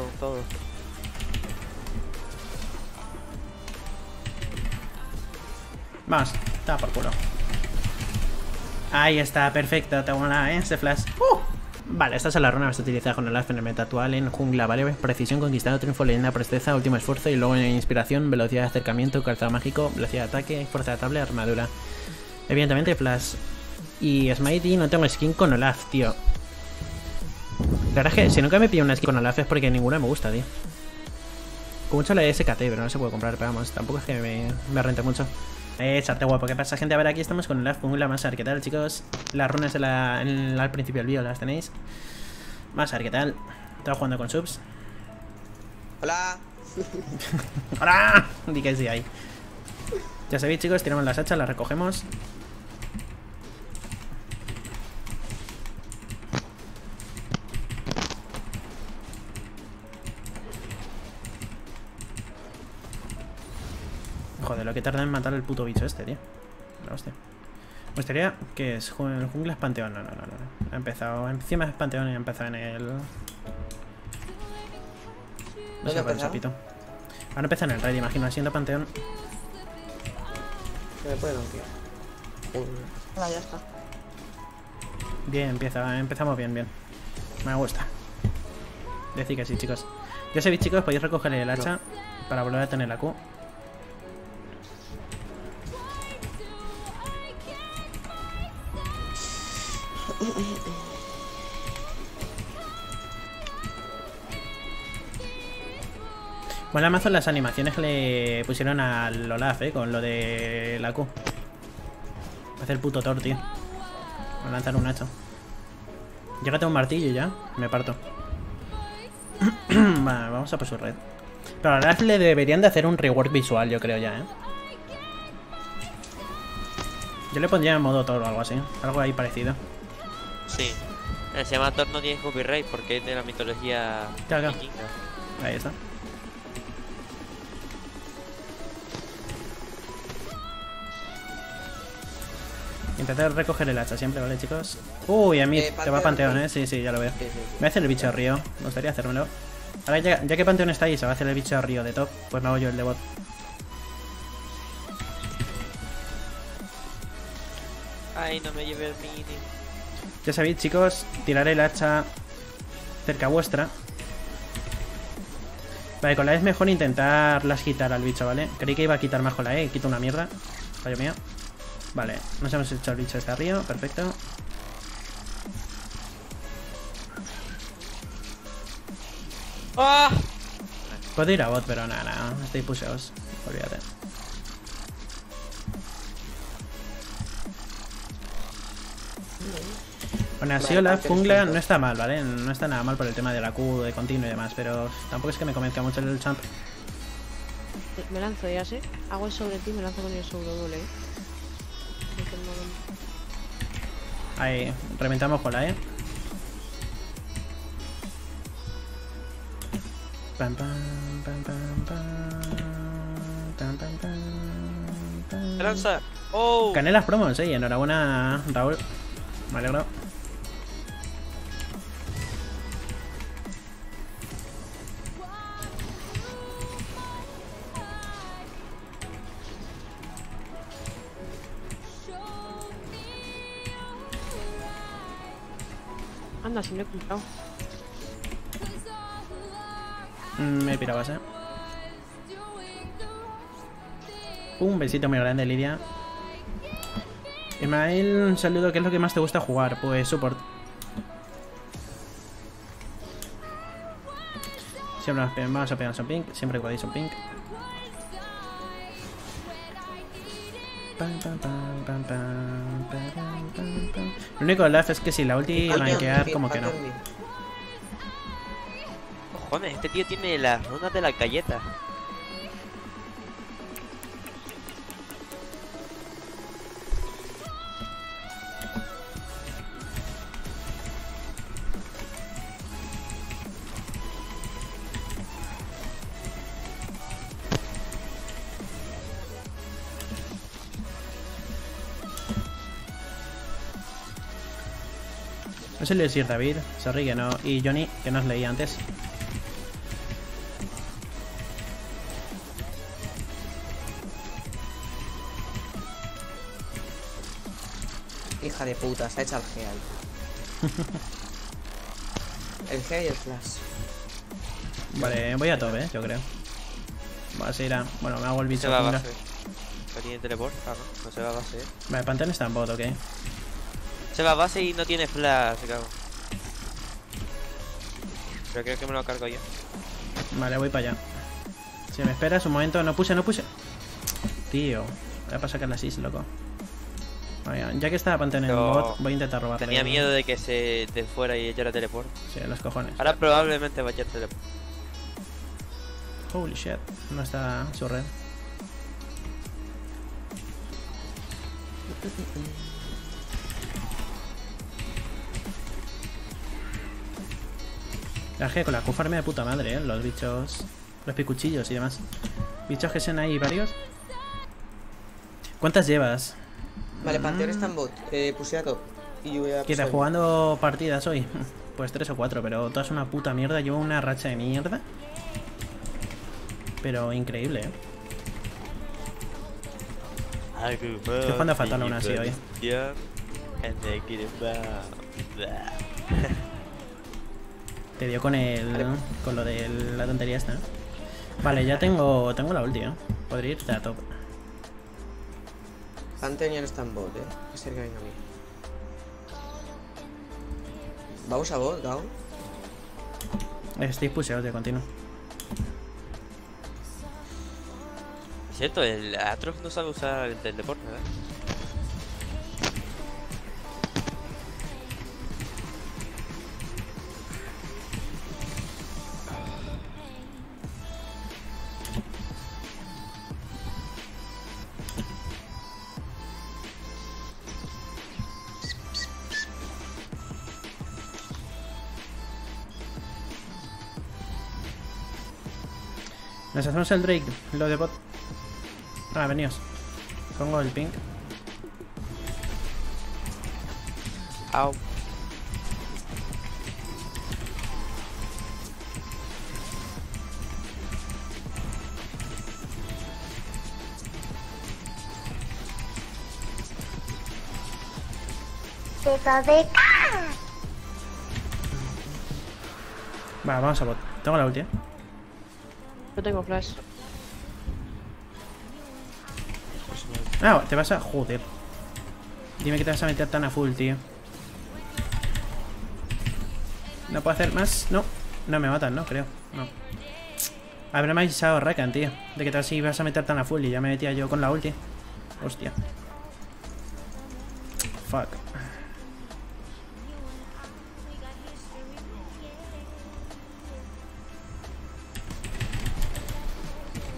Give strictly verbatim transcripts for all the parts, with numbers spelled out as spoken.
con todo. Vamos, está por culo. Ahí está, perfecto, te mola, ¿eh? Ese flash. ¡Uh! Vale, esta es la runa que se utiliza con Olaf en el meta actual en jungla, ¿vale? Precisión, conquistado, triunfo, leyenda, presteza, último esfuerzo y luego inspiración, velocidad de acercamiento, calzado mágico, velocidad de ataque, fuerza de tabla, armadura. Evidentemente flash. Y Smite, y no tengo skin con Olaf, tío. La verdad es que si nunca me pillo una skin con Olaf es porque ninguna me gusta, tío. Con mucho la de S K T, pero no se puede comprar, pero vamos, tampoco es que me, me rente mucho. Eh, chate guapo, ¿qué pasa, gente? A ver, aquí estamos con Olaf, con Olaf Masar, ¿qué tal, chicos? Las runas de la, en, al principio del vídeo las tenéis. Masar, ¿qué tal? Estaba jugando con subs. Hola. Hola. Di que sí hay. Ya sabéis, chicos, tiramos las hachas, las recogemos. Joder, lo que tarda en matar al puto bicho este, tío. La hostia. Me gustaría que es el jungla es Panteón. No, no, no, no. Ha empezado. Encima es Panteón y ha empezado en el. No sé cuál sapito. Ahora empieza en el raid, imagino, siendo Panteón. Se me puede bloquear. Hola, ya está. Bien, empieza. Empezamos bien, bien. Me gusta. Decir que sí, chicos. Ya sabéis, chicos, podéis recoger el hacha no. para volver a tener la Q. Bueno, mazo las animaciones que le pusieron al Olaf, eh, con lo de la Q. Hace el puto Thor, tío. Voy a lanzar un hacha. Llegate a un martillo ya, me parto. Vale, vamos a por su red. Pero a Olaf le deberían de hacer un reward visual, yo creo ya, eh. Yo le pondría en modo Thor o algo así, algo ahí parecido. Sí, se llama Thor, no tiene copyright porque es de la mitología vikinga. Ahí está. Intentar recoger el hacha siempre, ¿vale, chicos? Uy, a mí eh, te va Panteón, ¿eh? Sí, sí, ya lo veo. Sí, sí. Me hace el bicho río, me gustaría hacérmelo. Ahora ya, ya que Panteón está ahí, se va a hacer el bicho río de top, pues me hago yo el de bot. Ay, no me lleve el mini. Ya sabéis, chicos, tiraré el hacha cerca vuestra. Vale, con la E es mejor intentarlas quitar al bicho, ¿vale? Creí que iba a quitar más con la E, quito una mierda. Fallo mío. Vale, nos hemos hecho el bicho este arriba, perfecto. ¡Ah! Puedo ir a bot, pero nada, nada, estoy puseos, olvídate. Bueno, así Olaf jungla no está mal, ¿vale? No está nada mal por el tema de la Q, de continuo y demás, pero tampoco es que me convenzca mucho el champ. Me lanzo ya, ¿sí? Hago el sobre ti y me lanzo con el sobre doble. Ahí, reventamos con la E. Pam, pam, pam, pam, pam, pam, pam. ¡Lanza! ¡Oh! Gané las promos, eh. Enhorabuena, Raúl. Me alegro. Anda, si me he pillado. Me pirabas, eh. Un besito muy grande, Lidia. Email, un saludo. ¿Qué es lo que más te gusta jugar? Pues support. Siempre vamos a pegar un pink. Siempre guardéis un pink. Lo único Olaf es que si la ulti manquear, como que no. Cojones, este tío tiene las runas de las galletas. No se le decir David, sorry que no, y Johnny, que no os leí antes. Hija de puta, se ha hecho el G ahí. El G y el flash. Vale, voy a top, eh, yo creo. Va, se irá. Bueno, me hago el bicho. Se va a base. ¿Tiene teleport? Ah, no. No se va a base. Vale, Panteón está en bot, ok. Se va a base y no tiene flash, se cago. Pero creo que me lo cargo yo. Vale, voy para allá. Si me esperas un momento. No puse, no puse. Tío, voy a pasar a la seis, loco. Oigan, ya que estaba Panteón en el bot, voy a intentar robar. Tenía ahí, miedo, ¿no?, de que se te fuera y echara teleport. Sí, los cojones. Ahora probablemente va a echar teleport. Holy shit, no está su red. La G con la cufarme de puta madre, ¿eh? Los bichos, los picuchillos y demás. Bichos que sean ahí varios. ¿Cuántas llevas? Vale, Panteón está en bot, eh, puse a top. Y yo voy a ¿Qué estás jugando partidas hoy? Pues tres o cuatro, pero todas una puta mierda. Llevo una racha de mierda. Pero increíble, eh. Estoy jugando fatal aún así hoy. Te dio con el... con lo de la tontería esta. Vale, ya tengo... tengo la ulti, ¿eh? Podría irte a top. Panteón está en bot, eh. Que cerca venga a mí. Vamos a bot, down. Estoy puseado de continuo. Es cierto, el Aatrox no sabe usar el teleport, ¿verdad? Nos hacemos el Drake, lo de bot. Ah, veníos. Pongo el ping. Au. Va, vamos a bot. Tengo la ulti, ¿eh? Yo tengo flash. Ah, te vas a... joder. Dime que te vas a meter tan a full, tío. No puedo hacer más. No, no me matan, no creo. No. Habrá me avisado Rakan, tío, de que te así vas a meter tan a full. Y ya me metía yo con la ulti. Hostia. Fuck.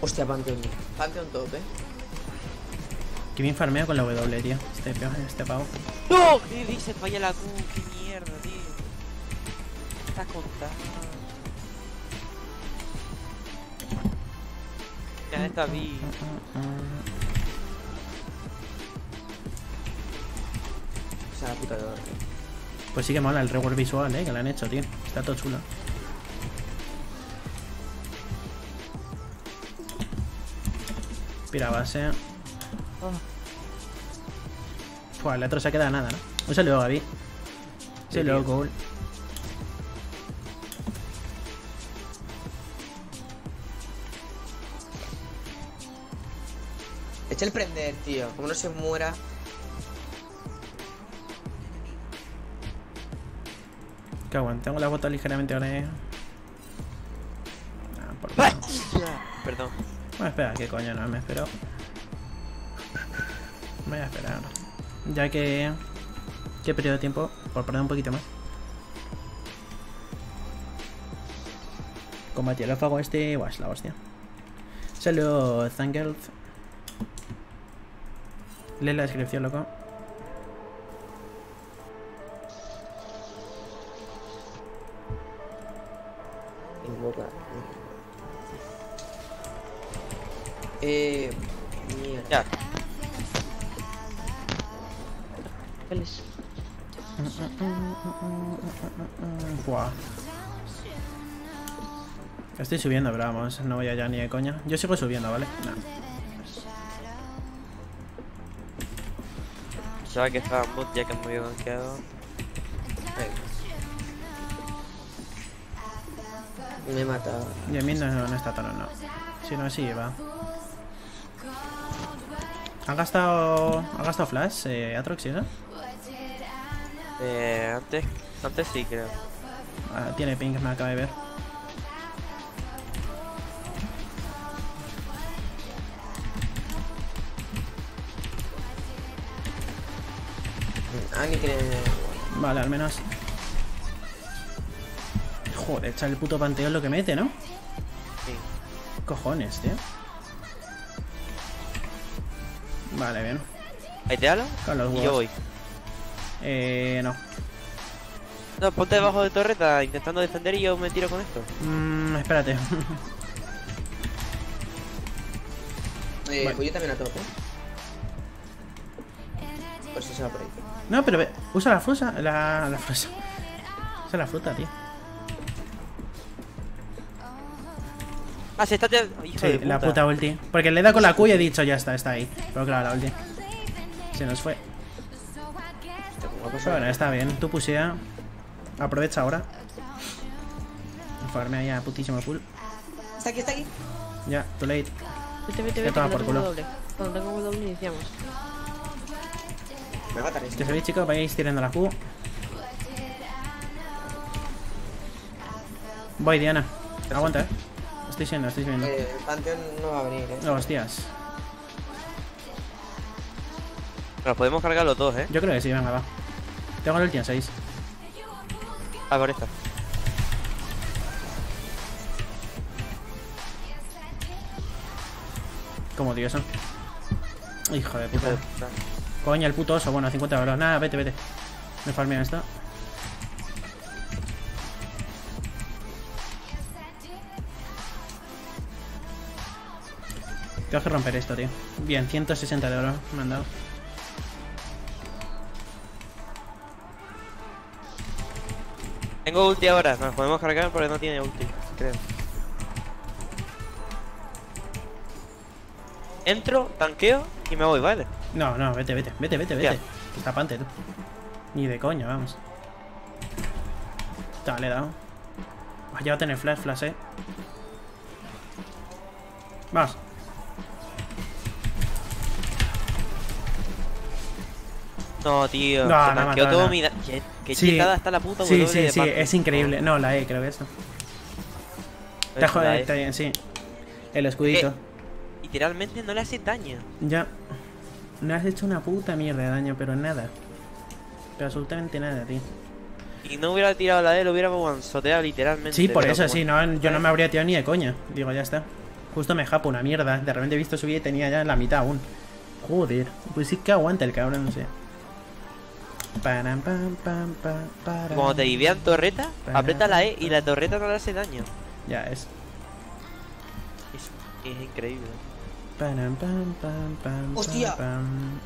Hostia, Panteón. Panteón top, eh. Que bien farmeo con la W, tío. Este, este pavo. ¡No! ¿Qué dices? Vaya la Q. ¡Qué mierda, tío! Está contado. Ya está bien. O sea, la puta de oro. Pues sí que mola el reward visual, eh, que le han hecho, tío. Está todo chulo. Pira base. Oh. Fua, el otro se ha quedado nada, ¿no? Un saludo, Gaby. Un saludo, cool. Echa el prender, tío. Como no se muera. Que aguante. Tengo la bota ligeramente ahora. Ah, por perdón. Bueno, espera, que coño, no me espero. Voy a esperar. Ya que... ¿qué periodo de tiempo? Por perder un poquito más. Combatí el ófago este... buah, es la hostia. Salud, Zangelf. Lee la descripción, loco. Eh... mierda. Buah. Estoy subiendo, pero vamos, no voy allá ni de coña. Yo sigo subiendo, ¿vale? No. Pensaba que estaba en bot ya que me había banqueado. Me he matado. Y a mí no, no está Talon, no. Si no, sí va. ¿Han gastado, ¿han gastado flash, eh, Aatrox y eso? Eh, antes, antes sí creo. Ah, tiene ping, me acaba de ver. Annie cree. Vale, al menos. Joder, echa el puto panteón lo que mete, ¿no? Sí. Cojones, tío. Vale, bien. ¿Ahí te hablo? Con los huevos. Yo voy. Eh, no. No, ponte debajo de torreta intentando defender y yo me tiro con esto. Mmm, espérate. eh, vale. Voy yo también a tope. Por si se va por ahí. No, pero ve, usa la fruta. La, la fruta. Usa la fruta, tío. Ah, se está... Te... Hijo sí, de puta. La puta ulti. Porque le he dado con la Q y he dicho, ya está, está ahí. Pero claro, la ulti se nos fue. Bueno, está bien. Tú pusea. Aprovecha ahora. Farme ahí a putísimo full. Está aquí, está aquí. Ya, too late. Vete, vete, vete. Toma por culo. Doble. Cuando tengo doble iniciamos. Me va a tardar. Que sabéis, chicos, vayáis tirando la Q. Voy, Diana. Aguanta, eh. Estoy siendo, estoy siendo. Eh, el panteón no va a venir, eh. No, hostias. Nos podemos cargar los dos, eh. Yo creo que sí, venga, va. Tengo el ulti en seis. Ah, por esta. ¿Cómo, tío, eso? Hijo de puta. Coño, el puto oso. Bueno, cincuenta euros. Nada, vete, vete. Me farmean esto. Tengo que romper esto, tío. Bien, ciento sesenta de oro me han dado. Tengo ulti ahora, nos podemos cargar porque no tiene ulti, creo. Entro, tanqueo y me voy, ¿vale? No, no, vete, vete, vete, vete, vete. Está pante, tú. Ni de coña, vamos. Está, le he dado. Ya va a tener flash, flash, eh. Vamos. No, tío, no, se no, tanqueó no, todo no. Mi... Qué, qué sí. Chetada está la puta. Sí, w sí, de sí, parte. Es increíble. No, la E creo que es. Está jodido, está bien, sí. El escudito. ¿Qué? Literalmente no le hace daño. Ya. No has hecho una puta mierda de daño, pero nada. Pero absolutamente nada, tío. Y no hubiera tirado la E, lo hubiera guansoteado literalmente. Sí, por eso, sí, no, yo no me habría tirado ni de coña. Digo, ya está. Justo me japo una mierda. De repente he visto subir y tenía ya la mitad aún. Joder, pues sí que aguanta el cabrón, no sé. Pam, pam, pam, pam, pam. Cuando te divean torreta, aprieta la E y la torreta no le hace daño. Ya es. Es, es increíble. Pam, pam, pam, pam. ¡Hostia! Pam.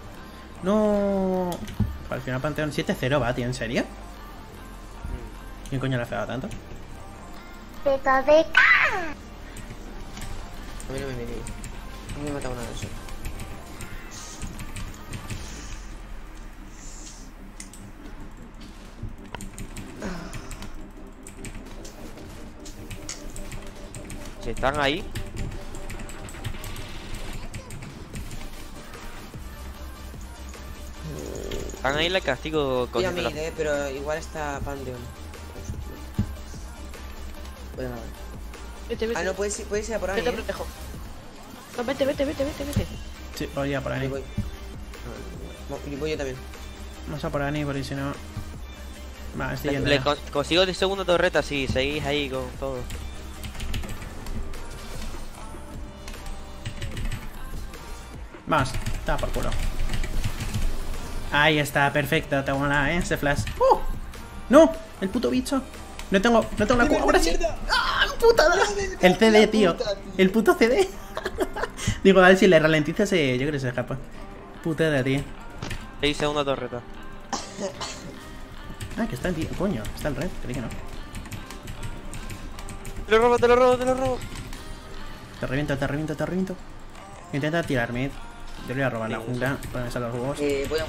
No. Al final Panteón siete cero va, tío, ¿en serio? ¿Quién coño le ha fregado tanto? ¡Peto de ca! A mí no me venía. A mí me mataba una de eso. Si están ahí. Están ahí, la castigo con la... eh, pero igual está Panteón. Bueno, vete, vete. Ah, no, puedes, puedes ir a por ahí. Yo te protejo. No, vete, vete, vete, vete, vete. Sí, voy a por ahí. Voy. Y voy yo también. Vamos a por ahí, porque si no... Vale, estoy yendo. Le con consigo de segunda torreta si seguís ahí con todo. Más, está por culo. Ahí está, perfecto. Tengo una, eh, ese flash. ¡Oh! ¡No! El puto bicho. No tengo, no tengo la Q. Ahora sí. ¡Ah, puta! El C D, tío. El puto C D. Digo, a ver si le ralentiza, se... yo creo que se escapa. Putada, tío. Le hice una torreta. Ah, que está el tío. Coño, está el red. Creí que no. Te lo robo, te lo robo, te lo robo. Te reviento, te reviento, te reviento. Intenta tirarme. Yo le voy a robar sí, la jungla para me salvar los huevos. Eh, voy a...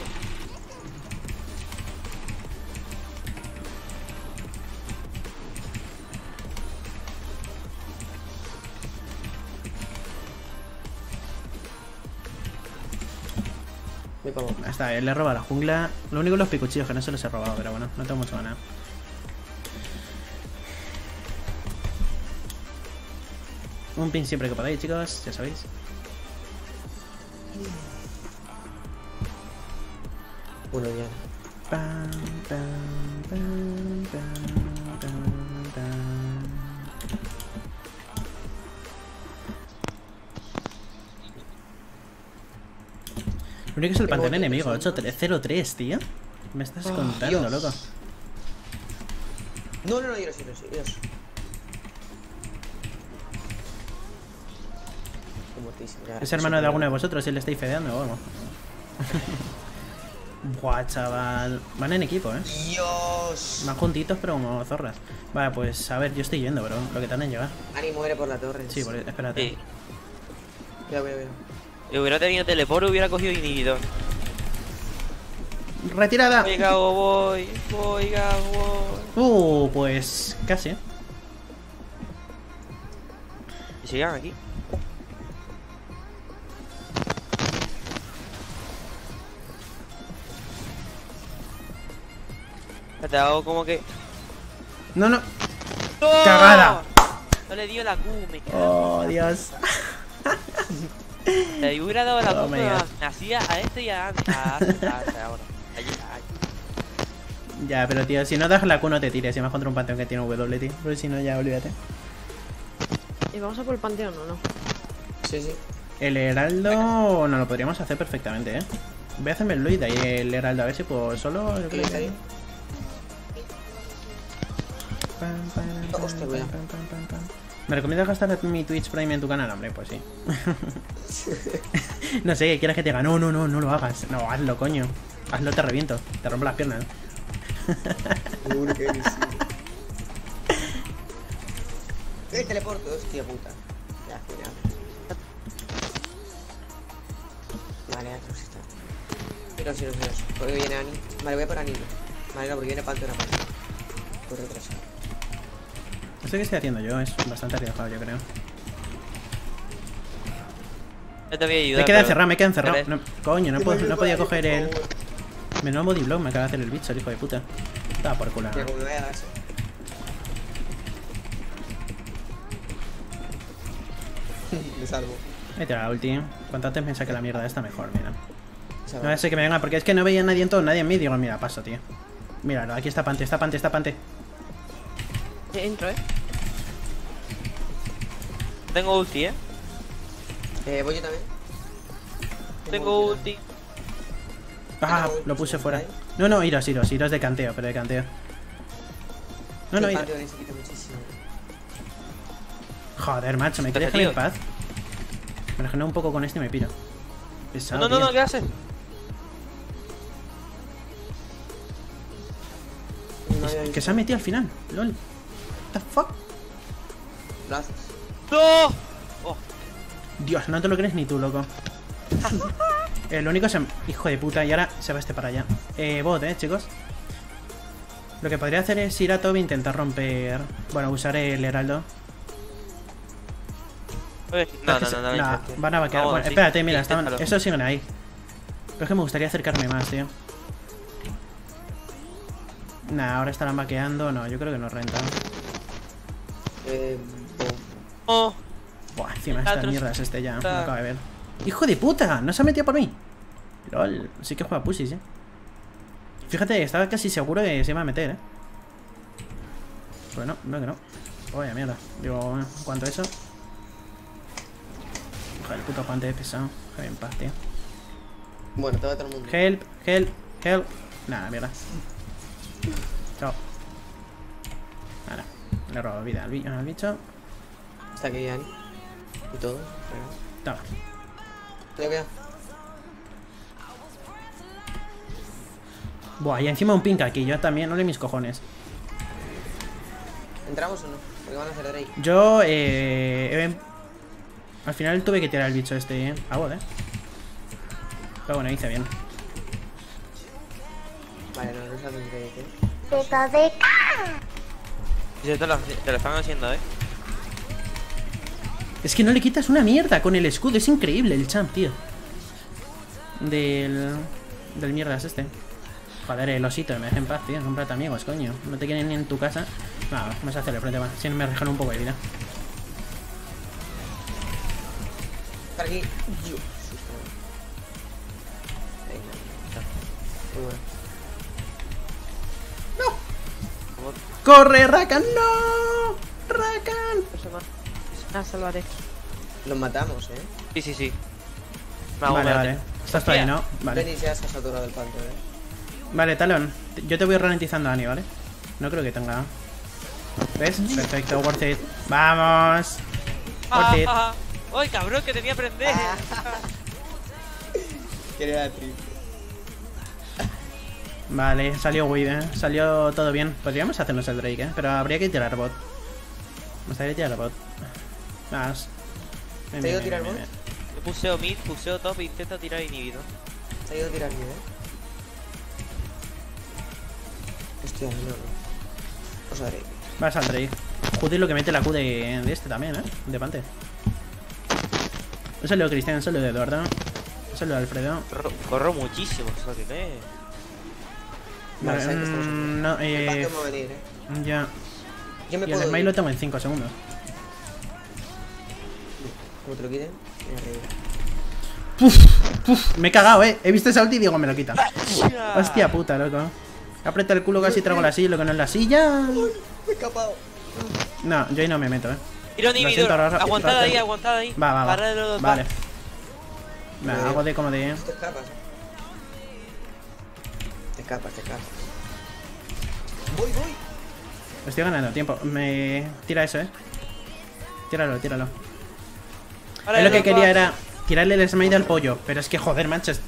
Me como. Está bien, le roba la jungla. Lo único los picuchillos que no se los he robado, pero bueno, no tengo mucho ganas. Un pin siempre que podáis, chicos, ya sabéis. Uno ya. Pam, pam, pam, pam, pam, pam. Lo único es el panteón enemigo, ocho tres cero tres, tío. Me estás oh, contando, Dios. Loco. No, no, no, yo no, yo no, yo no. Es hermano de alguno de vosotros si le estáis fedeando o algo. Buah, chaval. Van en equipo, eh. Dios. Van juntitos, pero como zorras. Vale, pues a ver, yo estoy yendo, bro. Lo que te han de llevar. Annie muere por la torre. Sí, por... espérate. Sí. Ya voy, ya voy. Si hubiera tenido teleport, hubiera cogido inhibidor. ¡Retirada! Voy, Gago, voy. Voy, Gago. Uh, pues casi. ¿Y se llegan aquí? Te hago como que... No, no. ¡No! ¡Cagada! No le dio la Q, me cago. Oh, Dios. Le hubiera dado la oh, Q, pero nacía a este y a Annie. A este ahora. Allí, allí. Ya, pero tío, si no das la Q no te tires. Si más contra un panteón que tiene W, tío. Pero si no, ya olvídate. ¿Y vamos a por el panteón o no? Sí, sí. El heraldo... No, lo podríamos hacer perfectamente, eh. Voy a hacerme el Luida y el heraldo, a ver si puedo solo... Yo creo que... Hostia, pan, pan, pan, pan, pan. ¿Me recomiendas gastar mi Twitch Prime en tu canal, hombre? Pues sí. No sé, ¿quieres que te diga? No, no, no, no lo hagas. No, hazlo, coño. Hazlo, te reviento. Te rompo las piernas. El teleporto, hostia puta. Ya, cuidado. Vale, Aatrox está. Pero si no, porque viene Annie. Vale, voy a por Annie. Vale, no, porque viene Panteón aparte. Por detrás. Esto que estoy haciendo yo es bastante arriesgado, yo creo. Yo te voy a ayudar. Me queda encerrado, me queda encerrado. No, coño, no, puedo, no podía coger el... Menudo bodyblock, me acaba de hacer el bicho, el hijo de puta. Estaba por culo. Me salvo. He tirado la ulti. Cuanto antes me saque la mierda esta, mejor, mira. No sé que me venga, porque es que no veía a nadie en todo, nadie en mí. Digo, mira, paso, tío. Míralo, aquí está Pante, está Pante, está Pante. Entro, eh. Tengo ulti, eh. Eh, voy yo también. Tengo, Tengo ulti. Ah, Tengo lo puse fuera. No, no, iros, iros, iros de canteo, pero de canteo. No, no, iros. Joder, macho, me quieres dejar en paz. Me regenero un poco con este y me piro. Pesado, no, no, tío. No, ¿qué haces? Que se ha metido al final, LOL. What the fuck? Gracias. ¡No! Oh. Dios, no te lo crees ni tú, loco. El único es... Hijo de puta, y ahora se va este para allá. Eh, bot, eh, chicos. Lo que podría hacer es ir a Toby e intentar romper... Bueno, usar el heraldo. No, no, no, no, no, no. Van a vaquear. Bueno, espérate, mira, estaban... Esos siguen ahí. Pero es que me gustaría acercarme más, tío. Nah, ahora estarán vaqueando. No, yo creo que no rentan. Eh, oh. Buah, encima estas mierdas es este ya. Está. Me acabo de ver. ¡Hijo de puta! ¡No se ha metido por mí! LOL, sí que juega pussies, eh. Fíjate, estaba casi seguro que se iba a meter, eh. Bueno, no, que no. Vaya mierda. Digo, bueno, en cuanto a eso. Joder, el puto guante es pesado. Joder, en paz, tío. Bueno, te va a todo el mundo. Help, help, help. Nah, mierda. Chao. Ahora, le he robado vida al, bi al bicho. Está aquí Annie. Y todo. Toma. Te voy a... Buah, y encima un pink aquí. Yo también, no le mis cojones. ¿Entramos o no? Porque van a hacer Drake. Yo, eh, eh. Al final tuve que tirar al bicho este, eh. A vos, eh. Pero bueno, hice bien. Vale, no, no es la que... ¡Puta de ca! Te lo, te lo están haciendo, eh. Es que no le quitas una mierda con el escudo. Es increíble el champ, tío. Del... Del mierdas este. Joder, el osito, me deja en paz, tío. Cómprate amigos, coño. No te quieren ni en tu casa. Nada, no, vamos a hacerle frente, va. Si no me arrojan un poco de vida. Para aquí. Dios. ¡No! ¡Corre, Rakan! ¡No! ¡Rakan! Ah, salvaré. Los matamos, ¿eh? Sí, sí, sí. Vale, vale, vale. Estás todavía, ¿no? Vale. Denis ya se ha saturado el panteón, ¿eh? Vale, Talon. Yo te voy ralentizando a Annie, ¿vale? No creo que tenga... ¿Ves? Perfecto, worth it. ¡Vamos! Worth it. ¡Ay, cabrón, que tenía que aprender! Quería decir. Vale, salió Weed, ¿eh? Salió todo bien. Podríamos hacernos el Drake, ¿eh? Pero habría que tirar bot. Nos habría que tirar bot. Más. ¿Te ha ido a tirar bot? Yo puseo mid, puseo top e intento tirar inhibido. ¿Te ha ido a tirar mid, eh? Hostia, no, no. Vamos a Drake. Vas al Drake. Joder, lo que mete la Q de, de este también, ¿eh? De Pante. Un saludo de Cristian, un saludo de Eduardo. Un saludo de Alfredo. Corro, corro muchísimo, eso que te... Vale, vale, que no, eh... venir, ¿eh? Ya. Yo me y puedo el smite lo tengo en cinco segundos. ¿Cómo te lo quiten? Puf, puf, me he cagado, eh. He visto esa ulti y digo, me lo quita. ¡Hostia! Hostia puta, loco. Aprieta el culo casi trago la silla, lo que no es la silla. Uy, me he escapado. No, yo ahí no me meto, eh. Tiro inhibidor. Aguantad ahí, aguantad ahí. Va, va, va. Parra de los dos, vale. Me hago de como de... Te escapas, te escapas. Voy, voy. Estoy ganando tiempo. Me... Tira eso, eh. Tíralo, tíralo. Ahora es lo que quería era tirarle el smite al pollo. Pero es que, joder, manches.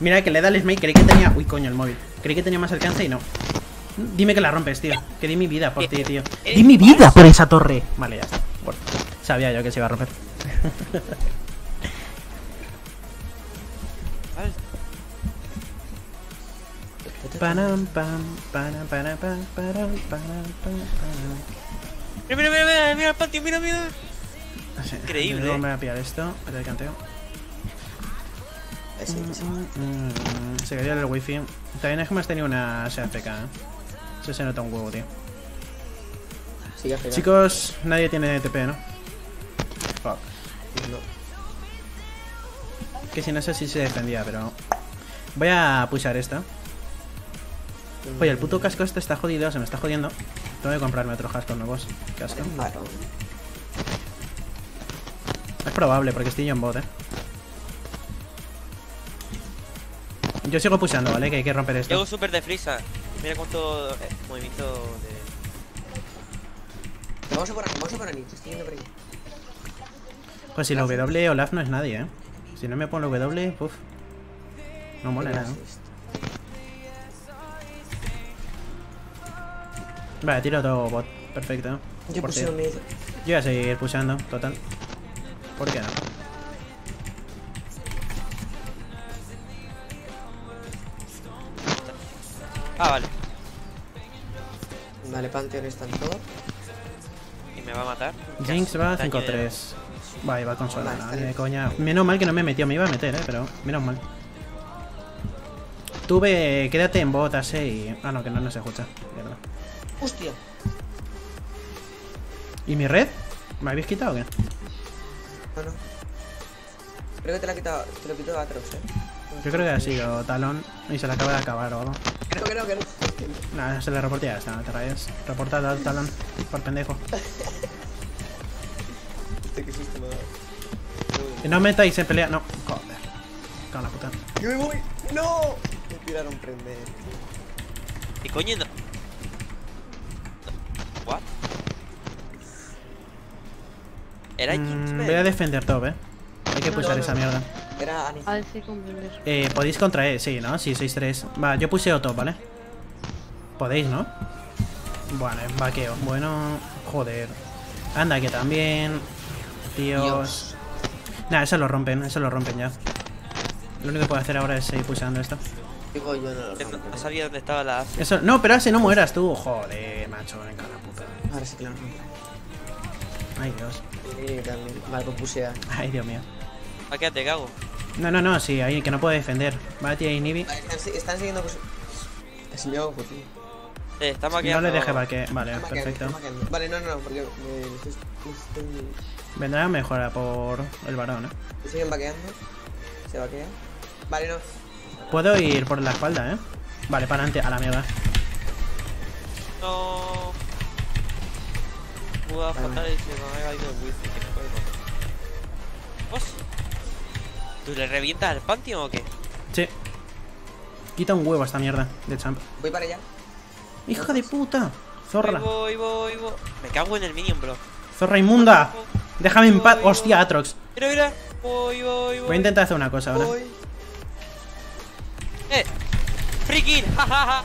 Mira que le da el smite. Creí que tenía... Uy, coño, el móvil. Creí que tenía más alcance y no. Dime que la rompes, tío. Que di mi vida por ti, tío. Di mi vida por esa torre. Vale, ya está. Bueno, sabía yo que se iba a romper. Panam, pam, panam, panam, panam, panam, panam, panam. Mira, mira, mira, mira el patio, mira, mira. No sé, increíble. Luego me voy a pillar esto, pero el canteo. Sí, sí. Mm, se cayó el wifi. También es que hemos tenido una S F K, ¿eh? Eso se nota un huevo, tío. Sí, chicos, nadie tiene T P, ¿no? Fuck. No. Que si no sé si se defendía, pero... Voy a pushar esta. Oye, el puto casco este está jodido, se me está jodiendo. Tengo que comprarme otros cascos nuevos. Casco. Es probable, porque estoy yo en bot, eh. Yo sigo pushando, ¿vale? Que hay que romper esto. Llego súper de frisa. Mira cuánto movimiento de... Vamos a por aquí, vamos a por aquí. Estoy yendo por aquí. Pues si la W Olaf no es nadie, eh. Si no me pongo W, uff. No mola nada, ¿no? Vale, tiro todo bot, perfecto. Yo puseo mid. Yo voy a seguir puseando, total. ¿Por qué no? Ah, vale. Vale, Panteón está en todo. Y me va a matar. Jinx va cinco tres. Vale, va con sola, no, ni de coña. Menos mal que no me metió, me iba a meter, eh, pero menos mal. Tuve, quédate en bot, así y... Ah, no, que no, no se escucha. Mierda. Hostia. ¿Y mi red? ¿Me habéis quitado o qué? No, no. Creo que te la ha quitado, te lo quitó Aatrox, eh. Yo creo que ha sido Talon y se la acaba de acabar o algo. Creo que no, que no. Nah, se le reporté ya, está, no te rayas. Reportado al Talon, por pendejo. Este que susto me da. No metáis en pelea, no. Joder. Con la puta. Yo me voy. No. Me tiraron prender. ¿Qué coño? What? Era Jinx, mm, voy a defender top, eh. Hay que no, pulsar no, no, esa no. mierda. Era Annie. Eh, podéis contra E, sí, ¿no? Sí, seis tres. Va, yo puseo top, ¿vale? Podéis, ¿no? Bueno, es vaqueo. Bueno, joder. Anda, que también. Dios. Dios. Nah, eso lo rompen, eso lo rompen ya. Lo único que puedo hacer ahora es seguir pulsando esto. Digo, yo no, no, no sabía dónde estaba la Ace. Eso, no, pero Ace no mueras tú. Joder, macho, me cago en la puta. Ahora sí que lo rompo. Ay, Dios. Vale, pues pusea. Ay, Dios mío. ¿A qué te cago? No, no, no, sí, ahí que no puede defender. Va a tirar inhibi. Están siguiendo por su... Es mío, por ti. Eh, está maqueando. No le deje vaque. Vale, está perfecto. Maqueando, está maqueando. Vale, no, no, no, porque me estoy... estoy... Vendrá mejora por el varón, ¿eh? Siguen vaqueando. Se vaquea. Vale, no. Puedo ir por la espalda, ¿eh? Vale, para adelante, a la mierda. No. Puedo faltar el cielo, me ha ido el wifi, que no puedo. ¿Vos? ¿Tú le revientas al Panteón o qué? Sí. Quita un huevo a esta mierda de champ. Voy para allá. ¡Hija de puta! Zorra. Voy, voy, voy. Me cago en el minion, bro. Zorra inmunda. Déjame en paz. Hostia, Aatrox. Mira, mira. Voy, voy, voy. Voy a intentar hacer una cosa ahora. Voy. Eh. Freaking. Jajaja.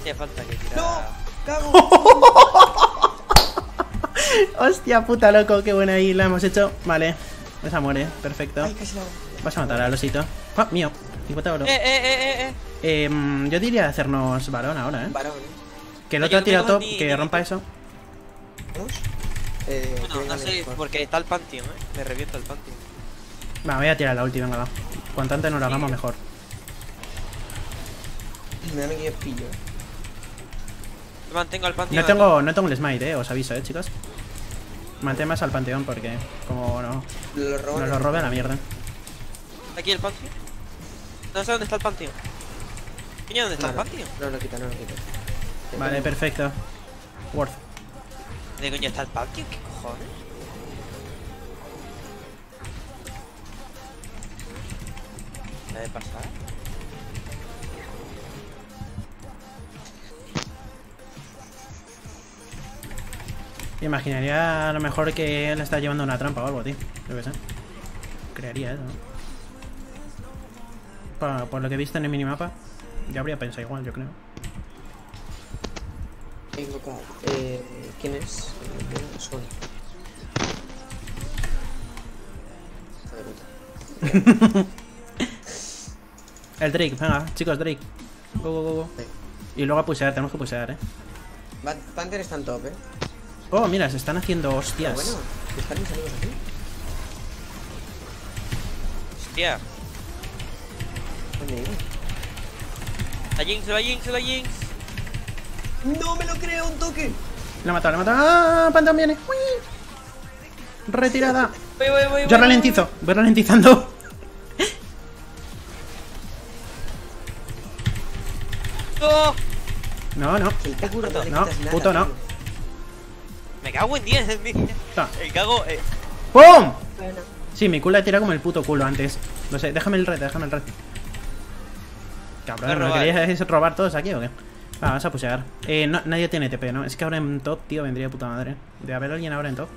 Hacía falta que tirara. No. Cago. Hostia puta, loco. Qué buena ahí la hemos hecho. Vale. Esa muere. Perfecto. Ay, casi la... Vas a matar al osito. Ah, mío. cincuenta oro. Eh, eh, eh, eh. Eh, yo diría hacernos varón ahora, eh. Varón. Que el otro ha tirado top, que rompa eso. Eh, bueno, no sé, porque está el Panteón, eh. Me reviento el Panteón. Va, voy a tirar la última, venga, va. Cuanto antes nos lo hagamos, mejor. Me da que pillo. Mantengo al Panteón. No tengo, no tengo el Smite, eh. Os aviso, eh, chicos. Mantén más al Panteón porque, como no. Lo roban, nos lo roban a la mierda. Aquí el Panteón. No sé dónde está el Panteón. Niña, ¿dónde está no, el Panteón? No, no lo quita, no lo quita. Vale, perfecto. Worth. ¿Dónde coño está el Panteón? ¿Qué cojones? ¿La de pasar? Me imaginaría a lo mejor que él está llevando una trampa o algo, tío. Yo qué sé. Creería eso, ¿no? Por, por lo que he visto en el minimapa, ya habría pensado igual, yo creo. Eh, ¿Quién es? Soy. El Drake, venga, chicos, Drake. Go, go, go, go. Sí. Y luego a pusear, tenemos que pusear, eh. Panther está en top, eh. Oh, mira, se están haciendo hostias. Pero bueno, ¿están mis amigos aquí? Hostia. La Jinx, la Jinx, la Jinx. No me lo creo, un toque. La he matado, la he matado. ¡Ah! Panteón viene. ¡Uy! Retirada. Voy, voy, voy, Yo voy, ralentizo. Voy, voy ralentizando. No. No, no. No, puto no. Me cago en diez. El cago. Eh. ¡Pum! Sí, mi culo ha tirado como el puto culo antes. No sé, déjame el red, déjame el red. Cabrón, ¿no querías robar todos aquí o qué? Va, vamos a pusear. Eh, no, nadie tiene T P, ¿no? Es que ahora en top, tío, vendría puta madre. Debe haber alguien ahora en top.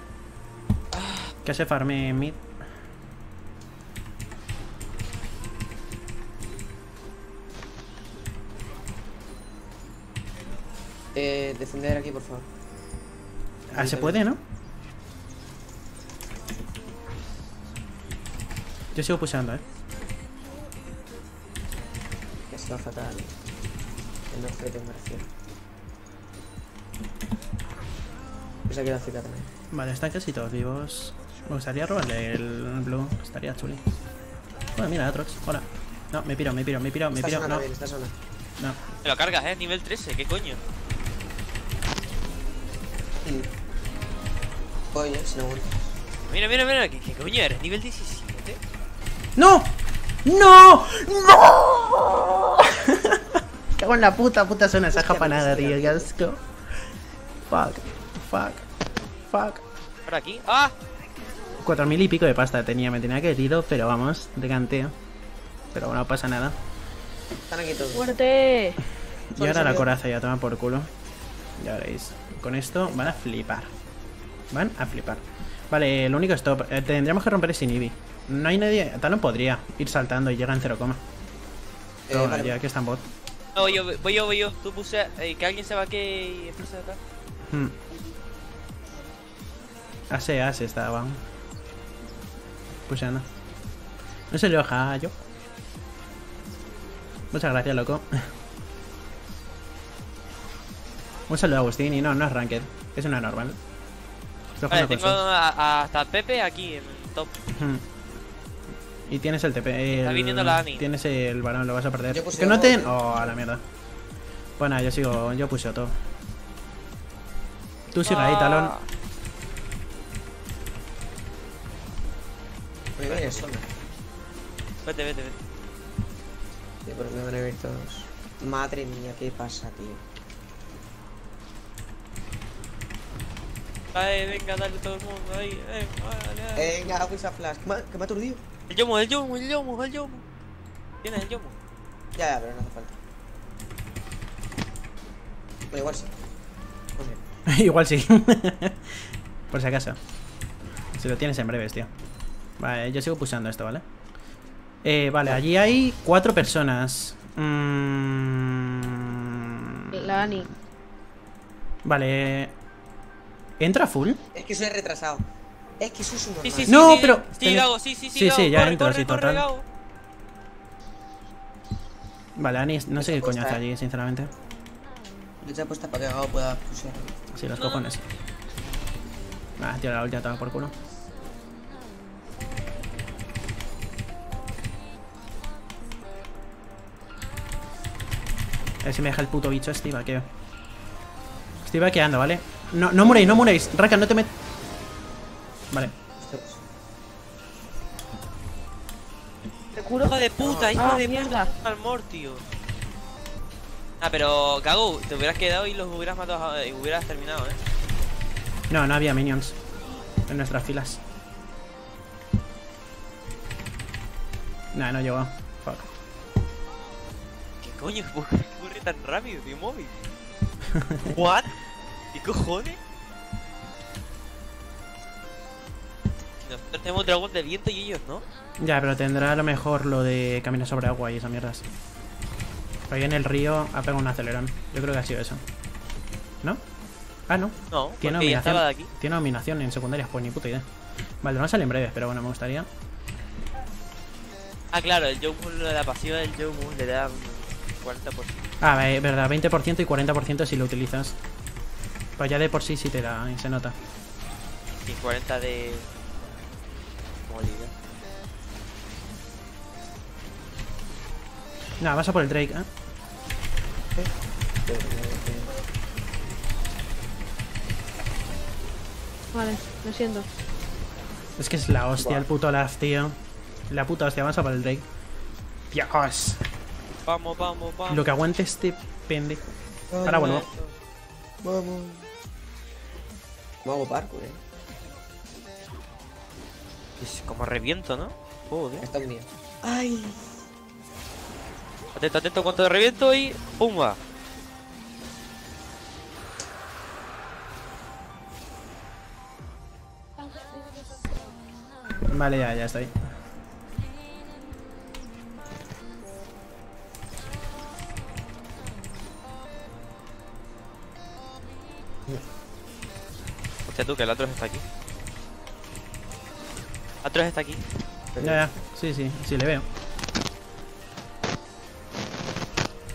Que se farme en mid. Eh, defender aquí, por favor. Ah, se puede, ¿no? Yo sigo puseando, eh. Fatal en los fretes, me refiero. Pues aquí la ciudad también. Vale, están casi todos vivos. Me gustaría robarle el blue, estaría chuli. Bueno, mira, Aatrox, hola. No, me piro, me piro, me piro, me piro. No, bien, no. Te lo cargas, eh, nivel trece, ¿qué coño? Mm. Coño, si no vuelves. Mira, mira, mira, ¿qué, qué coño eres? Nivel diecisiete. ¡No! ¡No! ¡No! Cago en la puta, puta zona esa japanada, tío. Qué asco. Fuck, fuck, fuck. ¿Por aquí? ¡Ah! Cuatro mil y pico de pasta tenía. Me tenía que tiro, pero vamos, de canteo. Pero bueno, no pasa nada. Están aquí todos. ¡Fuerte! Y ahora la coraza ya toma por culo. Ya veréis. Con esto van a flipar. Van a flipar. Vale, lo único es top. Eh, tendríamos que romper ese inhibi. No hay nadie. Talon podría ir saltando y llega en cero coma. Eh, no, vale. Ya que está en bot. No, yo, voy yo, voy yo. Tú puse eh, que alguien se va que y explose de acá. Hmm. Ase, ase estaba. Puse Ana. No se le oja yo. Muchas gracias, loco. Un saludo a Agustín. Y no, no es ranked. Es una normal. Vale, tengo a, a, hasta Pepe aquí en top. Hmm. Y tienes el T P. El, Está viniendo la Annie. Tienes el varón, lo vas a perder. Que no te... Oh, a la mierda. Bueno, yo sigo, yo puse todo. Tú sigue ah. ahí, Talon. Oye, vaya solo. Vete, vete, vete. Sí, ¿por qué me van a ver todos? Madre mía, ¿qué pasa, tío? Ay, venga, dale todo el mundo, ahí, eh, vale. Venga, hago esa flash, que me, que me ha aturdido. El yomo, el yomo, el yomo, el yomo. ¿Tienes el yomo? Ya, ya, pero no hace falta. Pero igual sí. No sé. Igual sí. Por si acaso. Si lo tienes en breves, tío. Vale, yo sigo pulsando esto, ¿vale? Eh, vale, allí hay cuatro personas. Mm... La Annie. Vale. ¿Entra full? Es que soy retrasado. Es que soy su normal. Sí, sí, sí, no, sí, pero... Sí, sí, ten... Gago, sí, sí, sí, sí, Gago, sí, ya corre, entro, corre, sí, corre, total. Gago. Vale, Annie, no sé qué coño hace allí, sinceramente. Lucha puesta para que Gago pueda pusear. Sí, los cojones. Ah, tío, la ult ya estaba por culo. A ver si me deja el puto bicho este vaqueo. Estoy vaqueando, ¿vale? No, no muréis, no muréis. Rakan, no te met... Vale. Te curo. Hijo de puta, hijo ah, de mierda. Al mortio. Ah, pero Gago, te hubieras quedado y los hubieras matado y hubieras terminado, ¿eh? No, no había minions en nuestras filas. Nah, no llegó. Fuck. ¿Qué coño? ¿Por qué corre tan rápido, tío, móvil? What? ¿Qué cojones? Nosotros tenemos dragón de viento y ellos, ¿no? Ya, pero tendrá a lo mejor lo de caminar sobre agua y esas mierdas. Pero ahí en el río ha pegado un acelerón. Yo creo que ha sido eso. ¿No? Ah, no. No, tiene dominación. De aquí. Tiene dominación en secundarias, pues ni puta idea. Vale, no sale en breves, pero bueno, me gustaría. Ah, claro, el Jowmoon, la pasiva del Jowmoon le da un cuarenta por ciento. Ah, verdad, veinte por ciento y cuarenta por ciento si lo utilizas. Pues ya de por sí sí te da, se nota. Y cuarenta de... Molida. Nada, vas a por el Drake, ¿eh? ¿Eh? Vale, lo siento. Es que es la hostia, wow. El puto Olaf, tío. La puta hostia, vas a por el Drake. Dios. Vamos, vamos, vamos. Lo que aguante este pendejo. Vamos. Ahora vuelvo. Vamos. Vamos, barco, eh. Es como reviento, ¿no? Joder. Está unido. Ay. Atento, atento, cuanto de reviento y... ¡Pumba! Vale, ya, ya estoy. Hostia tú, que el Aatrox está aquí. Aatrox está aquí. Ya, ya, sí, sí, sí, le veo.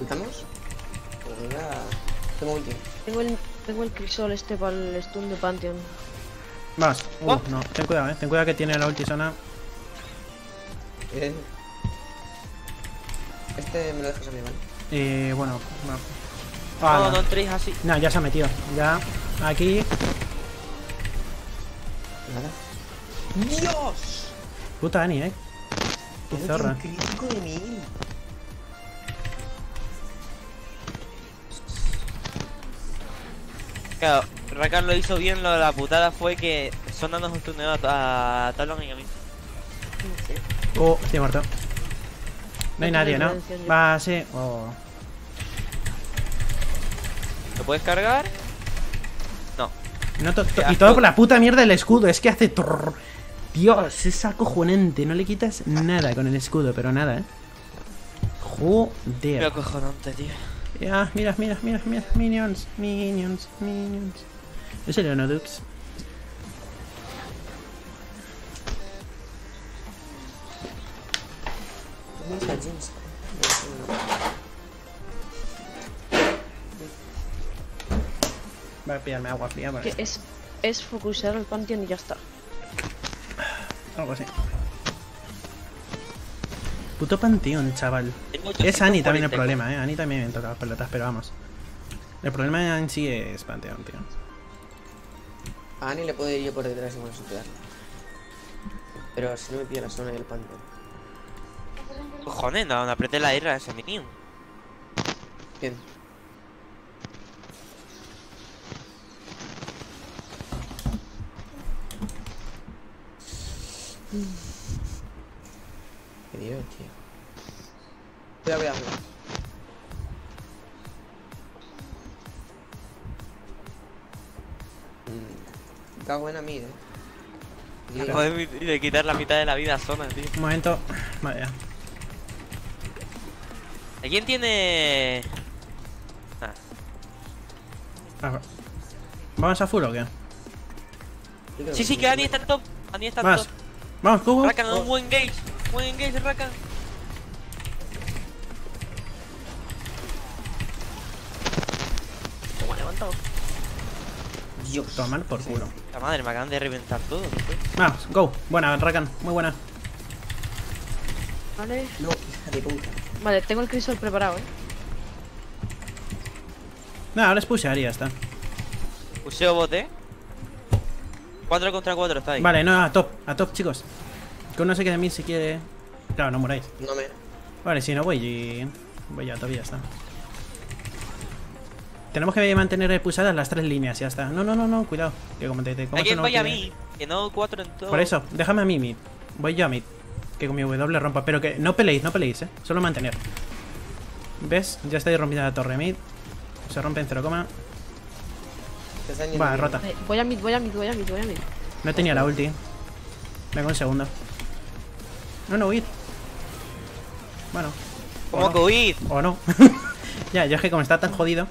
¿Estamos? Pues ya... Tengo un tiempo. Tengo el, tengo el crisol este para el stun de Panteón. Vamos. Uh, oh. No, ten cuidado, eh. Ten cuidado que tiene la ulti zona. Eh. Este me lo dejas a mí, ¿vale? Eh, bueno, bueno. Ah, no, no entréis así. No, ya se ha metido. Ya, aquí... Nada. ¡Dios! Puta Annie, eh. Qué zorra. Un crítico de mil. Claro, Rakan lo hizo bien, lo de la putada fue que Zona nos tuneó a Talon y a mí. Oh, estoy muerto. No hay nadie, ¿no? Va, sí. Oh. ¿Lo puedes cargar? No. No to to y todo por la puta mierda del escudo, es que hace... Trrr. Dios, es acojonante, no le quitas nada con el escudo, pero nada, ¿eh? Joder. Qué acojonante, tío. Ya, mira, mira, mira, mira, minions, minions, minions. ¿En serio no, Dux? ¿Dónde está Jinx? Voy a pillarme agua fría para... Es, es focusar el Panteón y ya está. Algo así. Puto Panteón, chaval. Es Annie también el problema, eh. Annie también me toca las pelotas, pero vamos. El problema en sí es Panteón, tío. A Annie le puedo ir yo por detrás y me voy a suicidar. Pero si no me pilla la zona y el Panteón. Cojones, no, no apriete la R a ese minion. Bien. Qué Dios, tío. Cuidado, cuidado, cuidado. Mm, cago en a mí, eh. Y joder, de quitar la mitad de la vida a zona, tío. Un momento. Vale, ya. ¿Quién tiene...? Ah. ¿Vamos a full o qué? Sí, sí, que Annie está en top. Annie está en top. Vamos, Cubo. Rakan, un buen engage. Buen engage, Rakan. Como ha levantado. Dios. Tomar por culo. La madre, me acaban de reventar todo. Vamos, go. Buena, Rakan. Muy buena. Vale. No, hija de puta. Vale, tengo el crisol preparado, eh. Nada, ahora es pushear y ya está. Puseo bote. cuatro contra cuatro está ahí. Vale, no, a top, a top, chicos. Que uno se quede en mí si quiere. Claro, no muráis. No me. Vale, si no voy y... voy ya, todavía está. Tenemos que mantener pusadas las tres líneas, ya está. No, no, no, no, cuidado. Que como te, te como no, vaya a mí, que no cuatro en todo. Por eso, déjame a mí mid. Voy yo a mid. Que con mi W rompa, pero que no peleéis, no peleéis, eh. Solo mantener. ¿Ves? Ya estáis rompiendo la torre mid. Se rompe en cero coma. Va, rota. Voy a mid, voy a mid, voy a mid, voy a mid. No tenía la ulti. Venga, un segundo. No, no, huid. Bueno. ¿Cómo que huid? O no. Ya, yo es que como está tan jodido.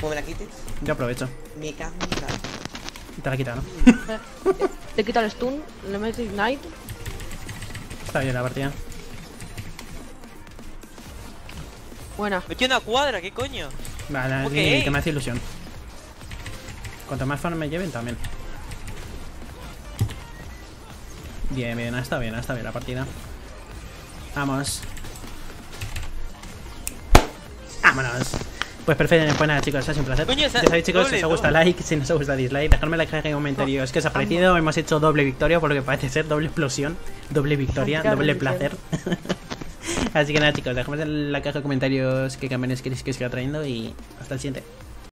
¿Cómo me la quites? Yo aprovecho. Me cago en mi cara. Te la quita, ¿no? Te quita el stun, le meto ignite. Está bien la partida. Buena. Me he hecho una cuadra, ¿qué coño? Vale, okay. Que me hace ilusión. Cuanto más fan me lleven también. Bien, bien, está bien, está bien la partida. Vamos. Vámonos. Pues perfecto, pues nada chicos, ha sido un placer. Coño, ya sabéis chicos, si os gusta like, si no os gusta dislike, dejadme la caja en comentarios. ¿Qué os ha parecido? Hemos hecho doble victoria, por lo que parece ser doble explosión, doble victoria, doble placer. Así que nada chicos, dejadme en la caja de comentarios qué campeones queréis que os siga trayendo y hasta el siguiente.